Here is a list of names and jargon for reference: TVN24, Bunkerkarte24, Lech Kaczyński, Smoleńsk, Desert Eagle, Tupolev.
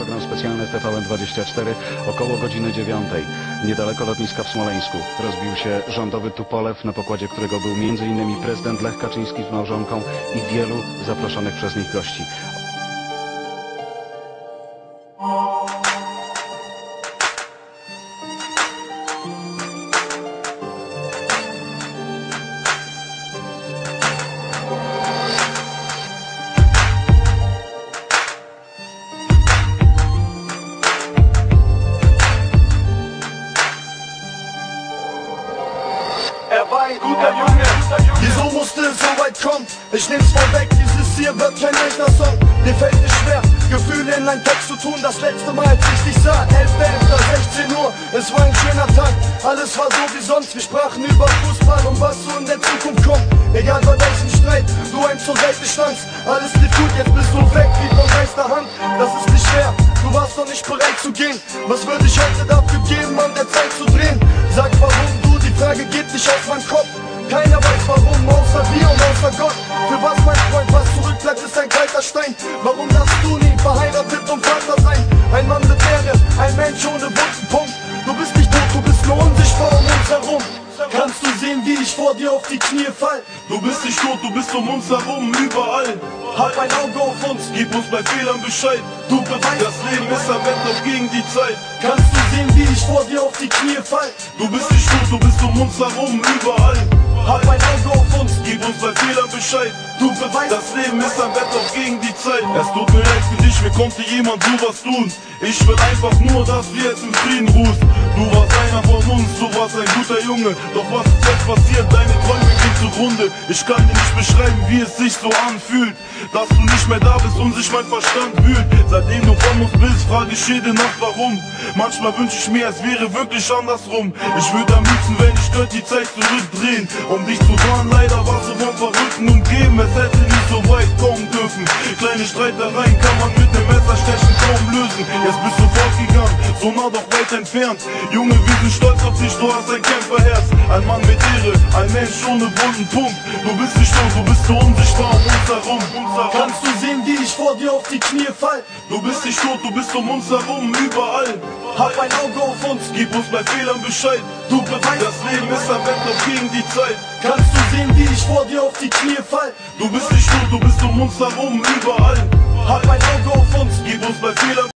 program specjalny TVN24 około godziny 9:00. Niedaleko lotniska w Smoleńsku rozbił się rządowy Tupolev, na pokładzie którego był m.in. prezydent Lech Kaczyński z małżonką i wielu zaproszonych przez nich gości. Die Sumo still so weit kommt, ich nehm's vorweg, dieses hier wird kein leichter Song. Mir fällt es schwer, Gefühle in einen Text zu tun. Das letzte Mal, als ich dich sah, 11.11.16 Uhr, es war ein schöner Tag. Alles war so wie sonst, wir sprachen über Fußball und was so in der Zukunft kommt. Egal bei welchem Streit, du einem zur Seite standst. Alles lief gut, jetzt bist du weg wie von Geisterhand. Das ist nicht schwer, du warst noch nicht bereit zu gehen. Was würde ich heute dafür geben, an der Zeit zu drehen? Sag warum du, die Frage geht nicht aus meinem Kopf. Keiner weiß warum, außer dir und außer Gott. Für was, mein Freund, was zurückbleibt, ist ein kalter Stein. Warum darfst du nie verheiratet und Vater sein? Ein Mann mit Ehre, ein Mensch ohne Wundenpunkt. Du bist nicht tot, du bist nur unsichtbar um uns herum. Kannst du sehen, wie ich vor dir auf die Knie fall? Du bist nicht tot, du bist um uns herum, überall. Halt ein Auge auf uns, gib uns bei Fehlern Bescheid. Du beweist, das Leben ist am Ende noch gegen die Zeit. Kannst du sehen, wie ich vor dir auf die Knie fall? Du bist nicht tot, du bist um uns herum, überall. Hab ein Auge auf uns, gib uns bei Fehlern Bescheid. Du beweist, das Leben ist am Ende noch gegen die Zeit. Es tut mir leid für dich, mir konnte jemand sowas tun. Ich will einfach nur, dass wir jetzt im Frieden ruhen. Du warst einer von uns, du warst ein guter Junge. Doch was ist jetzt passiert? Deine Träume gehen zugrunde. Ich kann dir nicht beschreiben, wie es sich so anfühlt, dass du nicht mehr da bist und sich mein Verstand wühlt. Seitdem du von uns bist, frage ich jede Nacht warum. Manchmal wünsche ich mir, es wäre wirklich andersrum. Ich würde am liebsten, wenn ich könnte, die Zeit zurückdrehen, um dich zu warnen. Leider warst du von Verrückten umgeben, es hätte nicht so weit kommen dürfen. Kleine Streitereien kann man mit dem Messerstechen kaum lösen. Jetzt bist du fortgegangen, so nah doch weit entfernt. Junge, wir sind stolz auf dich, du hast ein Kämpferherz. Ein Mann mit Ehre, ein Mensch ohne wunden Punkt. Du bist nicht tot, du bist so unsichtbar um uns herum. Kannst du sehen, wie ich vor dir auf die Knie fall? Du bist nicht tot, du bist um uns herum, überall. Hab ein Auge auf uns, gib uns bei Fehlern Bescheid. Du beweist, das Leben ist am Ende noch gegen die Zeit. Kannst du sehen, wie ich vor dir auf die Knie fall? Du bist nicht tot, du bist um uns herum, überall. Hab ein Auge auf uns, gib uns bei Fehlern Bescheid.